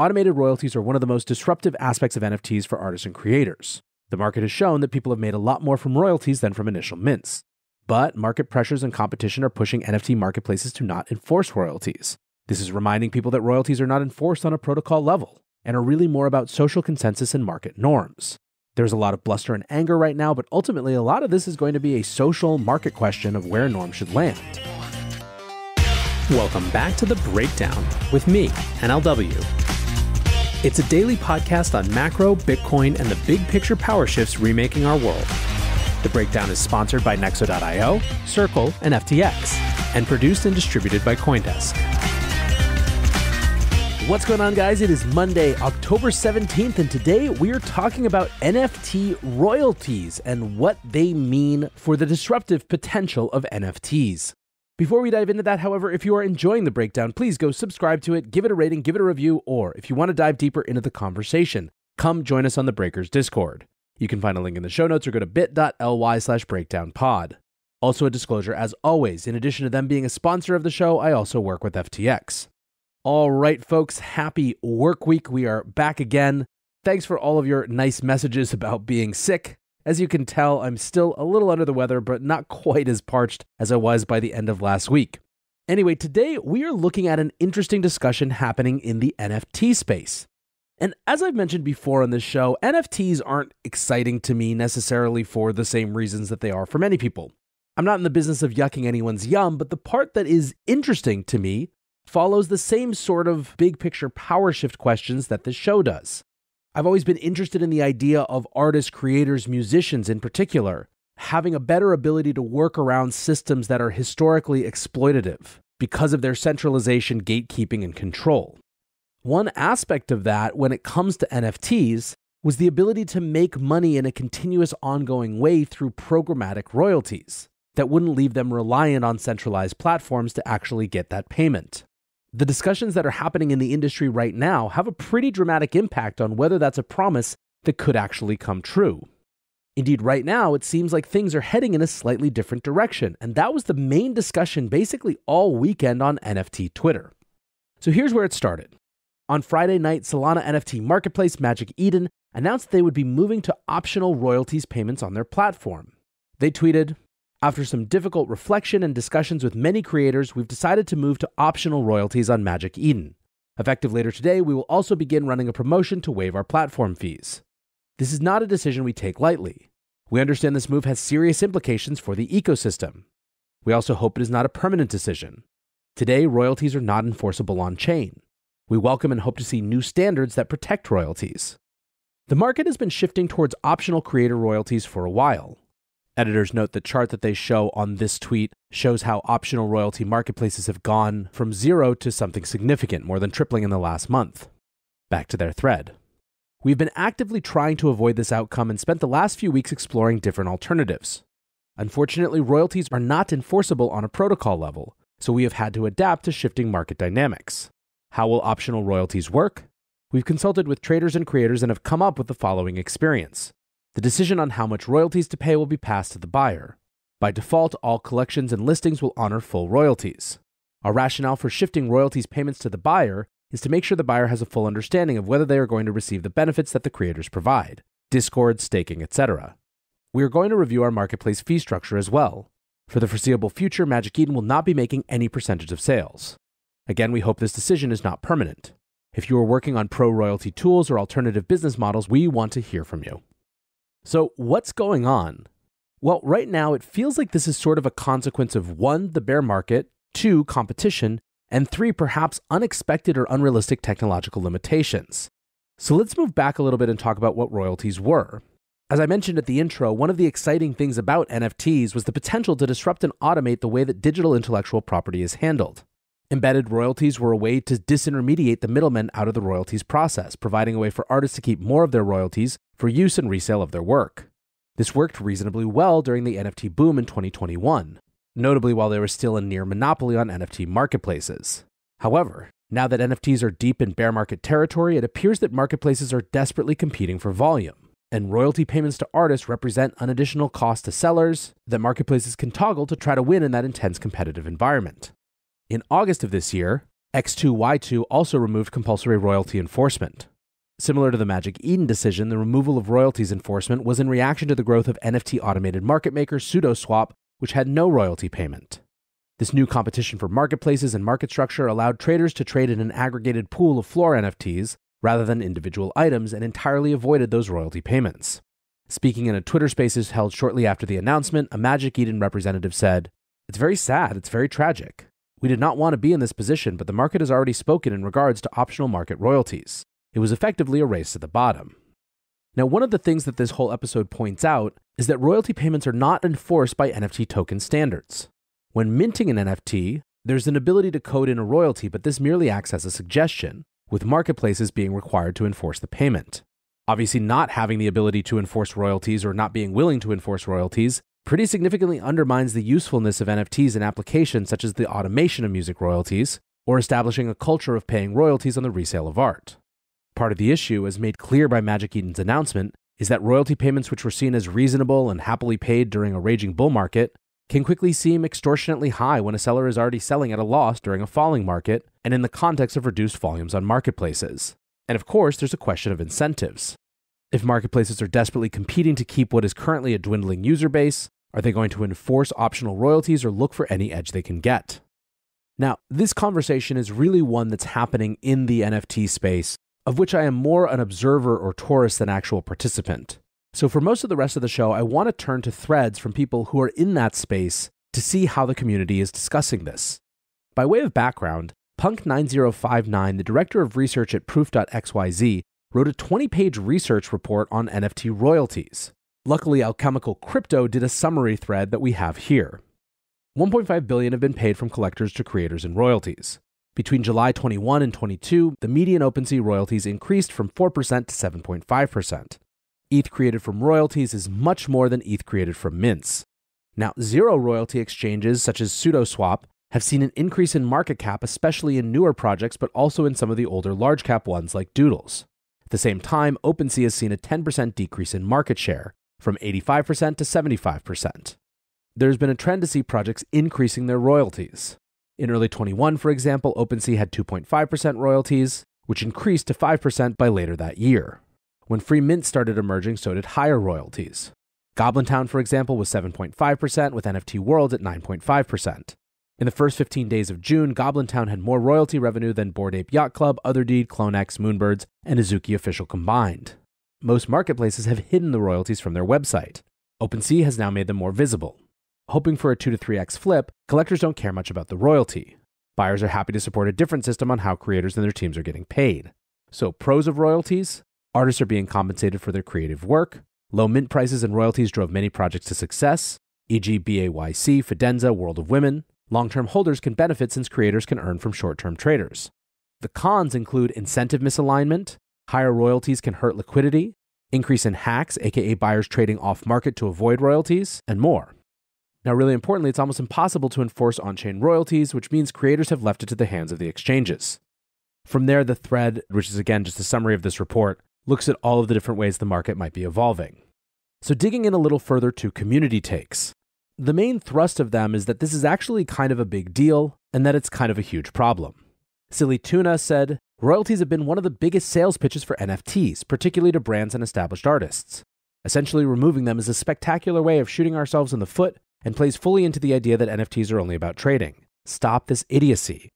Automated royalties are one of the most disruptive aspects of NFTs for artists and creators. The market has shown that people have made a lot more from royalties than from initial mints. But market pressures and competition are pushing NFT marketplaces to not enforce royalties. This is reminding people that royalties are not enforced on a protocol level, and are really more about social consensus and market norms. There's a lot of bluster and anger right now, but ultimately a lot of this is going to be a social market question of where norms should land. Welcome back to The Breakdown with me, NLW. It's a daily podcast on macro, Bitcoin, and the big picture power shifts remaking our world. The Breakdown is sponsored by Nexo.io, Circle, and FTX, and produced and distributed by CoinDesk. What's going on, guys? It is Monday, October 17th, and today we are talking about NFT royalties and what they mean for the disruptive potential of NFTs. Before we dive into that, however, if you are enjoying The Breakdown, please go subscribe to it, give it a rating, give it a review, or if you want to dive deeper into the conversation, come join us on the Breakers Discord. You can find a link in the show notes or go to bit.ly/breakdownpod. Also a disclosure, as always, in addition to them being a sponsor of the show, I also work with FTX. All right, folks, happy work week. We are back again. Thanks for all of your nice messages about being sick. As you can tell, I'm still a little under the weather, but not quite as parched as I was by the end of last week. Anyway, today we are looking at an interesting discussion happening in the NFT space. And as I've mentioned before on this show, NFTs aren't exciting to me necessarily for the same reasons that they are for many people. I'm not in the business of yucking anyone's yum, but the part that is interesting to me follows the same sort of big picture power shift questions that this show does. I've always been interested in the idea of artists, creators, musicians in particular, having a better ability to work around systems that are historically exploitative because of their centralization, gatekeeping, and control. One aspect of that when it comes to NFTs was the ability to make money in a continuous ongoing way through programmatic royalties that wouldn't leave them reliant on centralized platforms to actually get that payment. The discussions that are happening in the industry right now have a pretty dramatic impact on whether that's a promise that could actually come true. Indeed, right now, it seems like things are heading in a slightly different direction, and that was the main discussion basically all weekend on NFT Twitter. So here's where it started. On Friday night, Solana NFT marketplace Magic Eden announced they would be moving to optional royalties payments on their platform. They tweeted, "After some difficult reflection and discussions with many creators, we've decided to move to optional royalties on Magic Eden. Effective later today, we will also begin running a promotion to waive our platform fees. This is not a decision we take lightly. We understand this move has serious implications for the ecosystem. We also hope it is not a permanent decision. Today, royalties are not enforceable on-chain. We welcome and hope to see new standards that protect royalties." The market has been shifting towards optional creator royalties for a while. Editors note the chart that they show on this tweet shows how optional royalty marketplaces have gone from zero to something significant, more than tripling in the last month. Back to their thread. "We've been actively trying to avoid this outcome and spent the last few weeks exploring different alternatives. Unfortunately, royalties are not enforceable on a protocol level, so we have had to adapt to shifting market dynamics. How will optional royalties work? We've consulted with traders and creators and have come up with the following experience. The decision on how much royalties to pay will be passed to the buyer. By default, all collections and listings will honor full royalties. Our rationale for shifting royalties payments to the buyer is to make sure the buyer has a full understanding of whether they are going to receive the benefits that the creators provide, Discord, staking, etc. We are going to review our marketplace fee structure as well. For the foreseeable future, Magic Eden will not be making any percentage of sales. Again, we hope this decision is not permanent. If you are working on pro-royalty tools or alternative business models, we want to hear from you." So what's going on? Well, right now, it feels like this is sort of a consequence of 1, the bear market, 2, competition, and 3, perhaps unexpected or unrealistic technological limitations. So let's move back a little bit and talk about what royalties were. As I mentioned at the intro, one of the exciting things about NFTs was the potential to disrupt and automate the way that digital intellectual property is handled. Embedded royalties were a way to disintermediate the middlemen out of the royalties process, providing a way for artists to keep more of their royalties for use and resale of their work. This worked reasonably well during the NFT boom in 2021, notably while there was still a near monopoly on NFT marketplaces. However, now that NFTs are deep in bear market territory, it appears that marketplaces are desperately competing for volume, and royalty payments to artists represent an additional cost to sellers that marketplaces can toggle to try to win in that intense competitive environment. In August of this year, X2Y2 also removed compulsory royalty enforcement. Similar to the Magic Eden decision, the removal of royalties enforcement was in reaction to the growth of NFT automated market maker SudoSwap, which had no royalty payment. This new competition for marketplaces and market structure allowed traders to trade in an aggregated pool of floor NFTs rather than individual items and entirely avoided those royalty payments. Speaking in a Twitter Spaces held shortly after the announcement, a Magic Eden representative said, "It's very sad, it's very tragic. We did not want to be in this position, but the market has already spoken in regards to optional market royalties. It was effectively a race to the bottom." Now, one of the things that this whole episode points out is that royalty payments are not enforced by NFT token standards. When minting an NFT, there's an ability to code in a royalty, but this merely acts as a suggestion, with marketplaces being required to enforce the payment. Obviously, not having the ability to enforce royalties or not being willing to enforce royalties pretty significantly undermines the usefulness of NFTs in applications such as the automation of music royalties or establishing a culture of paying royalties on the resale of art. Part of the issue, as made clear by Magic Eden's announcement, is that royalty payments which were seen as reasonable and happily paid during a raging bull market can quickly seem extortionately high when a seller is already selling at a loss during a falling market and in the context of reduced volumes on marketplaces. And of course, there's a question of incentives. If marketplaces are desperately competing to keep what is currently a dwindling user base, are they going to enforce optional royalties or look for any edge they can get? Now, this conversation is really one that's happening in the NFT space, of which I am more an observer or tourist than actual participant. So for most of the rest of the show, I want to turn to threads from people who are in that space to see how the community is discussing this. By way of background, Punk9059, the director of research at Proof.xyz, wrote a 20-page research report on NFT royalties. Luckily, Alchemical Crypto did a summary thread that we have here. $1.5 billion have been paid from collectors to creators in royalties. Between July 21 and 22, the median OpenSea royalties increased from 4% to 7.5%. ETH created from royalties is much more than ETH created from mints. Now, zero royalty exchanges such as SudoSwap have seen an increase in market cap, especially in newer projects, but also in some of the older large cap ones like Doodles. At the same time, OpenSea has seen a 10% decrease in market share, from 85% to 75%. There's been a trend to see projects increasing their royalties. In early 21, for example, OpenSea had 2.5% royalties, which increased to 5% by later that year. When free mint started emerging, so did higher royalties. Goblin Town, for example, was 7.5%, with NFT World at 9.5%. In the first 15 days of June, Goblin Town had more royalty revenue than Bored Ape Yacht Club, Otherdeed, CloneX, Moonbirds, and Azuki Official combined. Most marketplaces have hidden the royalties from their website. OpenSea has now made them more visible. Hoping for a 2 to 3x flip, collectors don't care much about the royalty. Buyers are happy to support a different system on how creators and their teams are getting paid. So, pros of royalties: artists are being compensated for their creative work. Low mint prices and royalties drove many projects to success, e.g. BAYC, Fidenza, World of Women. Long-term holders can benefit since creators can earn from short-term traders. The cons include incentive misalignment, higher royalties can hurt liquidity, increase in hacks, aka buyers trading off-market to avoid royalties, and more. Now, really importantly, it's almost impossible to enforce on-chain royalties, which means creators have left it to the hands of the exchanges. From there, the thread, which is again just a summary of this report, looks at all of the different ways the market might be evolving. So digging in a little further to community takes. The main thrust of them is that this is actually kind of a big deal and that it's kind of a huge problem. Silly Tuna said, "Royalties have been one of the biggest sales pitches for NFTs, particularly to brands and established artists. Essentially removing them is a spectacular way of shooting ourselves in the foot and plays fully into the idea that NFTs are only about trading. Stop this idiocy."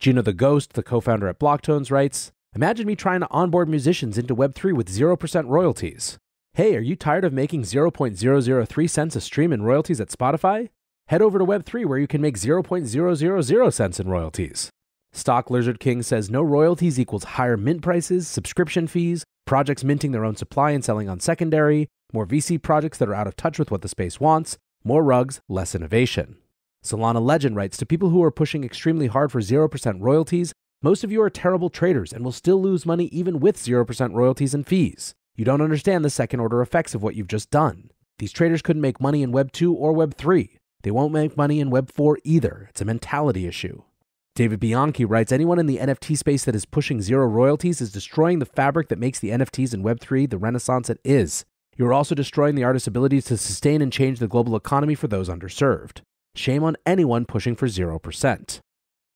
Gino the Ghost, the co-founder at Blocktones, writes, "Imagine me trying to onboard musicians into Web3 with 0% royalties. Hey, are you tired of making 0.003 cents a stream in royalties at Spotify? Head over to Web3 where you can make 0.000 cents in royalties." Stock Lizard King says, "No royalties equals higher mint prices, subscription fees, projects minting their own supply and selling on secondary, more VC projects that are out of touch with what the space wants, more rugs, less innovation." Solana Legend writes, "To people who are pushing extremely hard for 0% royalties, most of you are terrible traders and will still lose money even with 0% royalties and fees. You don't understand the second-order effects of what you've just done. These traders couldn't make money in Web 2 or Web 3. They won't make money in Web 4 either. It's a mentality issue." David Bianchi writes, "Anyone in the NFT space that is pushing zero royalties is destroying the fabric that makes the NFTs in Web 3 the renaissance it is. You're also destroying the artist's ability to sustain and change the global economy for those underserved. Shame on anyone pushing for 0%.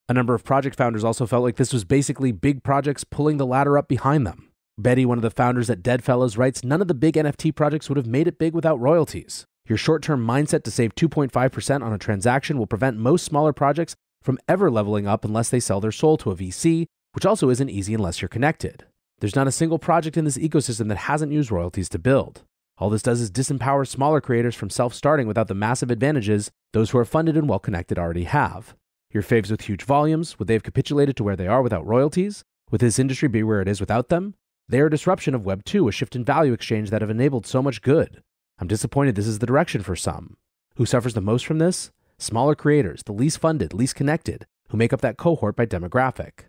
A number of project founders also felt like this was basically big projects pulling the ladder up behind them. Betty, one of the founders at Dead Fellas, writes, "None of the big NFT projects would have made it big without royalties. Your short-term mindset to save 2.5% on a transaction will prevent most smaller projects from ever leveling up unless they sell their soul to a VC, which also isn't easy unless you're connected. There's not a single project in this ecosystem that hasn't used royalties to build. All this does is disempower smaller creators from self-starting without the massive advantages those who are funded and well-connected already have. Your faves with huge volumes, would they have capitulated to where they are without royalties? Would this industry be where it is without them? They are a disruption of Web 2, a shift in value exchange that have enabled so much good. I'm disappointed this is the direction for some. Who suffers the most from this? Smaller creators, the least funded, least connected, who make up that cohort by demographic."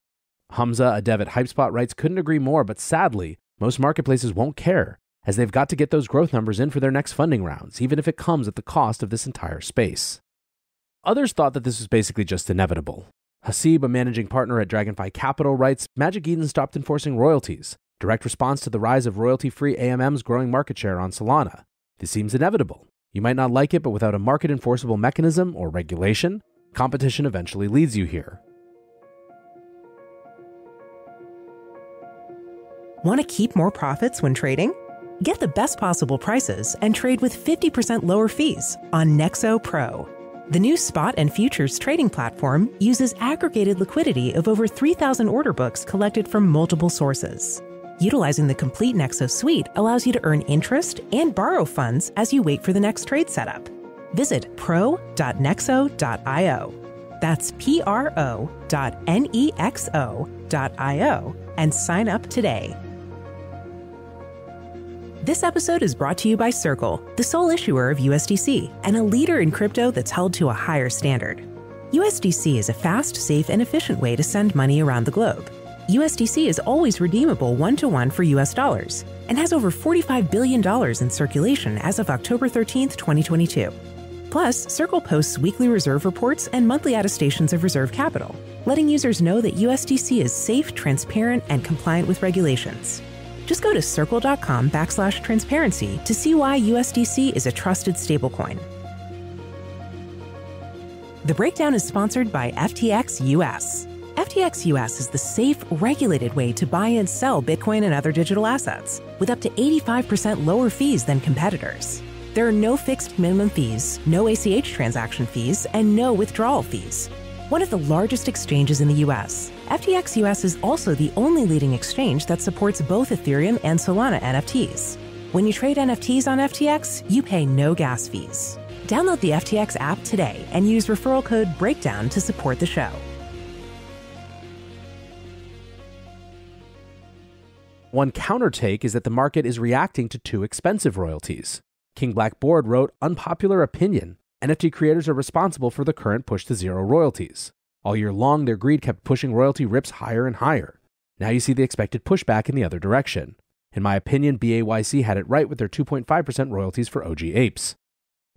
Hamza, a dev at HypeSpot, writes, "Couldn't agree more, but sadly, most marketplaces won't care, as they've got to get those growth numbers in for their next funding rounds, even if it comes at the cost of this entire space." Others thought that this was basically just inevitable. Hasib, a managing partner at Dragonfly Capital, writes, "Magic Eden stopped enforcing royalties. Direct response to the rise of royalty-free AMM's growing market share on Solana. This seems inevitable. You might not like it, but without a market-enforceable mechanism or regulation, competition eventually leads you here." Want to keep more profits when trading? Get the best possible prices and trade with 50% lower fees on Nexo Pro. The new spot and futures trading platform uses aggregated liquidity of over 3,000 order books collected from multiple sources. Utilizing the complete Nexo suite allows you to earn interest and borrow funds as you wait for the next trade setup. Visit pro.nexo.io. That's pro.nexo.io and sign up today. This episode is brought to you by Circle, the sole issuer of USDC and a leader in crypto that's held to a higher standard. USDC is a fast, safe, and efficient way to send money around the globe. USDC is always redeemable one-to-one for US dollars and has over $45 billion in circulation as of October 13, 2022. Plus, Circle posts weekly reserve reports and monthly attestations of reserve capital, letting users know that USDC is safe, transparent, and compliant with regulations. Just go to circle.com/transparency to see why USDC is a trusted stablecoin. The Breakdown is sponsored by FTX US. FTX US is the safe, regulated way to buy and sell Bitcoin and other digital assets with up to 85% lower fees than competitors. There are no fixed minimum fees, no ACH transaction fees, and no withdrawal fees. One of the largest exchanges in the US, FTX US is also the only leading exchange that supports both Ethereum and Solana NFTs. When you trade NFTs on FTX, you pay no gas fees. Download the FTX app today and use referral code BREAKDOWN to support the show. One countertake is that the market is reacting to too expensive royalties. King Black Board wrote, "Unpopular opinion. NFT creators are responsible for the current push to zero royalties. All year long, their greed kept pushing royalty rips higher and higher. Now you see the expected pushback in the other direction. In my opinion, BAYC had it right with their 2.5% royalties for OG apes."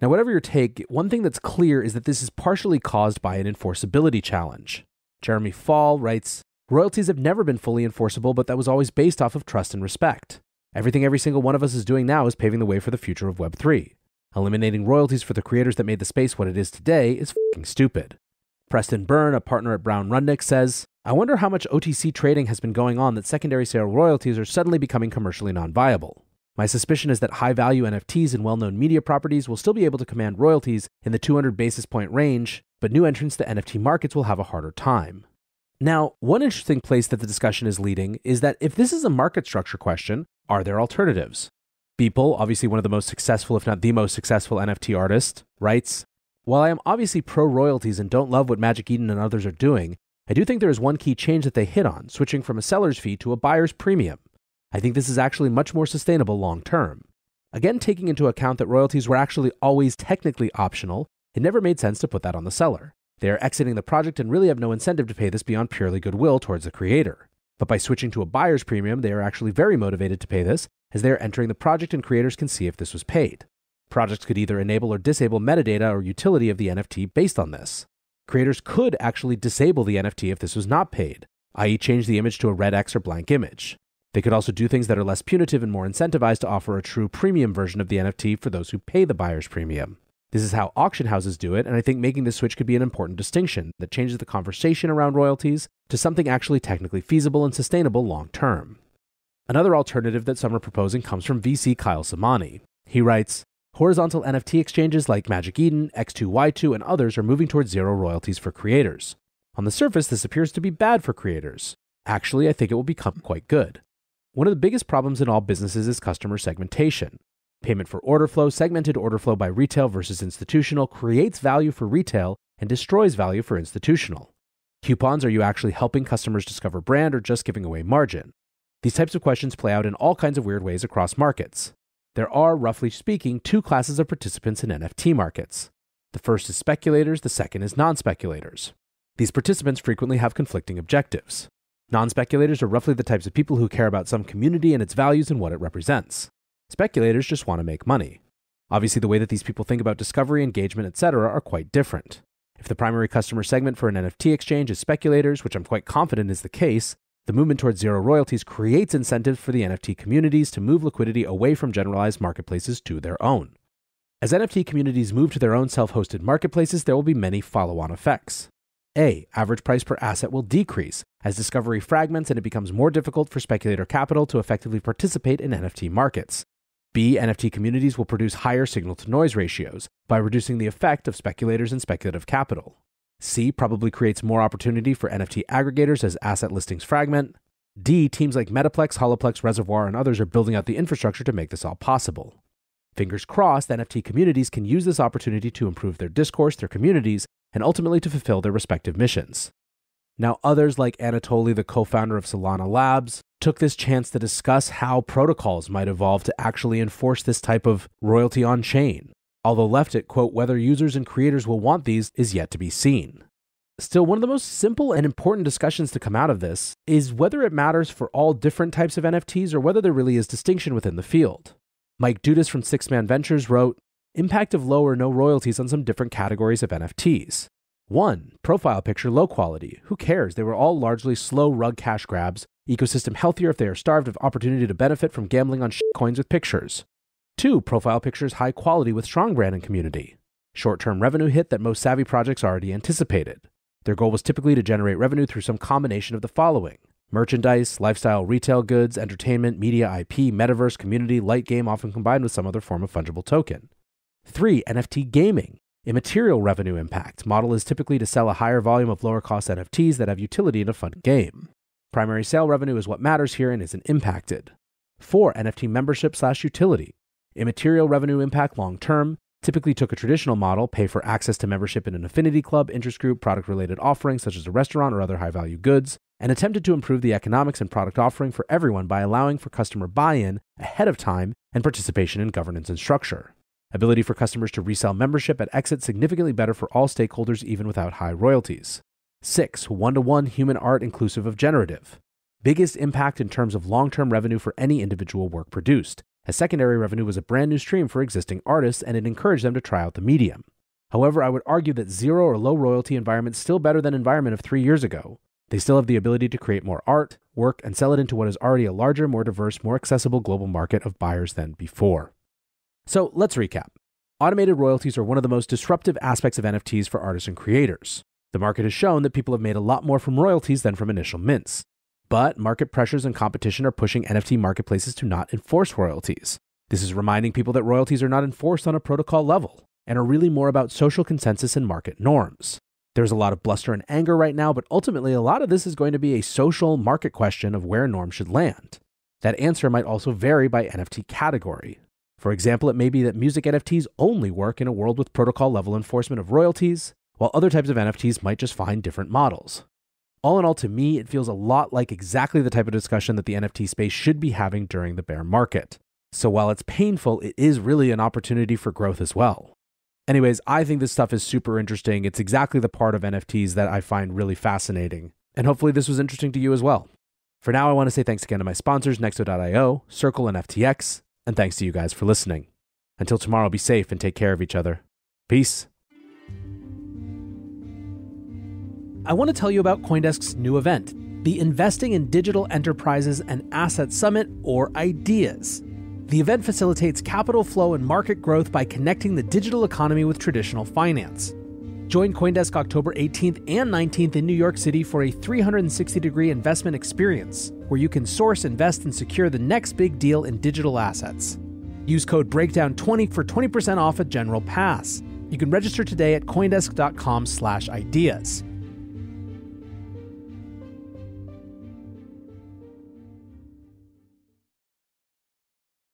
Now, whatever your take, one thing that's clear is that this is partially caused by an enforceability challenge. Jeremy Fall writes, "Royalties have never been fully enforceable, but that was always based off of trust and respect. Everything every single one of us is doing now is paving the way for the future of Web 3. Eliminating royalties for the creators that made the space what it is today is f***ing stupid." Preston Byrne, a partner at Brown Rudnick, says, "I wonder how much OTC trading has been going on that secondary sale royalties are suddenly becoming commercially non-viable. My suspicion is that high-value NFTs and well-known media properties will still be able to command royalties in the 200 basis point range, but new entrants to NFT markets will have a harder time." Now, one interesting place that the discussion is leading is that if this is a market structure question, are there alternatives? Beeple, obviously one of the most successful, if not the most successful NFT artist, writes, "While I am obviously pro-royalties and don't love what Magic Eden and others are doing, I do think there is one key change that they hit on, switching from a seller's fee to a buyer's premium. I think this is actually much more sustainable long-term. Again, taking into account that royalties were actually always technically optional, it never made sense to put that on the seller. They are exiting the project and really have no incentive to pay this beyond purely goodwill towards the creator. But by switching to a buyer's premium, they are actually very motivated to pay this, as they are entering the project and creators can see if this was paid. Projects could either enable or disable metadata or utility of the NFT based on this. Creators could actually disable the NFT if this was not paid, i.e. change the image to a red X or blank image. They could also do things that are less punitive and more incentivized to offer a true premium version of the NFT for those who pay the buyer's premium. This is how auction houses do it, and I think making this switch could be an important distinction that changes the conversation around royalties to something actually technically feasible and sustainable long-term. Another alternative that some are proposing comes from VC Kyle Samani. He writes, horizontal NFT exchanges like Magic Eden, X2Y2, and others are moving towards zero royalties for creators. On the surface, this appears to be bad for creators. Actually, I think it will become quite good. One of the biggest problems in all businesses is customer segmentation. Payment for order flow, segmented order flow by retail versus institutional, creates value for retail and destroys value for institutional. Coupons, are you actually helping customers discover brand or just giving away margin? These types of questions play out in all kinds of weird ways across markets. There are, roughly speaking, two classes of participants in NFT markets. The first is speculators, the second is non-speculators. These participants frequently have conflicting objectives. Non-speculators are roughly the types of people who care about some community and its values and what it represents. Speculators just want to make money. Obviously, the way that these people think about discovery, engagement, etc. are quite different. If the primary customer segment for an NFT exchange is speculators, which I'm quite confident is the case, the movement towards zero royalties creates incentives for the NFT communities to move liquidity away from generalized marketplaces to their own. As NFT communities move to their own self-hosted marketplaces, there will be many follow-on effects. A. Average price per asset will decrease as discovery fragments and it becomes more difficult for speculator capital to effectively participate in NFT markets. B. NFT communities will produce higher signal-to-noise ratios by reducing the effect of speculators and speculative capital. C. Probably creates more opportunity for NFT aggregators as asset listings fragment. D. Teams like Metaplex, Holoplex, Reservoir, and others are building out the infrastructure to make this all possible. Fingers crossed, NFT communities can use this opportunity to improve their discourse, their communities, and ultimately to fulfill their respective missions. Now, others like Anatoly, the co-founder of Solana Labs, took this chance to discuss how protocols might evolve to actually enforce this type of royalty on-chain, although left it, quote, whether users and creators will want these is yet to be seen. Still, one of the most simple and important discussions to come out of this is whether it matters for all different types of NFTs or whether there really is distinction within the field. Mike Dudas from Six Man Ventures wrote, impact of low or no royalties on some different categories of NFTs. 1. Profile picture low quality. Who cares? They were all largely slow rug cash grabs. Ecosystem healthier if they are starved of opportunity to benefit from gambling on shitcoins with pictures. 2. Profile pictures high quality with strong brand and community. Short-term revenue hit that most savvy projects already anticipated. Their goal was typically to generate revenue through some combination of the following: merchandise, lifestyle, retail goods, entertainment, media, IP, metaverse, community, light game, often combined with some other form of fungible token. 3. NFT gaming. Immaterial revenue impact. Model is typically to sell a higher volume of lower-cost NFTs that have utility in a fun game. Primary sale revenue is what matters here and isn't impacted. 4. NFT membership / utility. Immaterial revenue impact long-term. Typically took a traditional model, pay for access to membership in an affinity club, interest group, product-related offerings such as a restaurant or other high-value goods, and attempted to improve the economics and product offering for everyone by allowing for customer buy-in ahead of time and participation in governance and structure. Ability for customers to resell membership at exit significantly better for all stakeholders even without high royalties. 6. One-to-one human art inclusive of generative. Biggest impact in terms of long-term revenue for any individual work produced, as secondary revenue was a brand new stream for existing artists and it encouraged them to try out the medium. However, I would argue that zero or low royalty environment's still better than environment of 3 years ago. They still have the ability to create more art, work, and sell it into what is already a larger, more diverse, more accessible global market of buyers than before. So let's recap. Automated royalties are one of the most disruptive aspects of NFTs for artists and creators. The market has shown that people have made a lot more from royalties than from initial mints. But market pressures and competition are pushing NFT marketplaces to not enforce royalties. This is reminding people that royalties are not enforced on a protocol level and are really more about social consensus and market norms. There's a lot of bluster and anger right now, but ultimately a lot of this is going to be a social market question of where norms should land. That answer might also vary by NFT category. For example, it may be that music NFTs only work in a world with protocol-level enforcement of royalties, while other types of NFTs might just find different models. All in all, to me, it feels a lot like exactly the type of discussion that the NFT space should be having during the bear market. So while it's painful, it is really an opportunity for growth as well. Anyways, I think this stuff is super interesting. It's exactly the part of NFTs that I find really fascinating. And hopefully this was interesting to you as well. For now, I want to say thanks again to my sponsors, Nexo.io, Circle, and FTX. And thanks to you guys for listening. Until tomorrow, be safe and take care of each other. Peace. I want to tell you about CoinDesk's new event, the Investing in Digital Enterprises and Assets Summit, or IDEAS. The event facilitates capital flow and market growth by connecting the digital economy with traditional finance. Join CoinDesk October 18th and 19th in New York City for a 360-degree investment experience where you can source, invest, and secure the next big deal in digital assets. Use code BREAKDOWN20 for 20% off a general pass. You can register today at coindesk.com/ideas.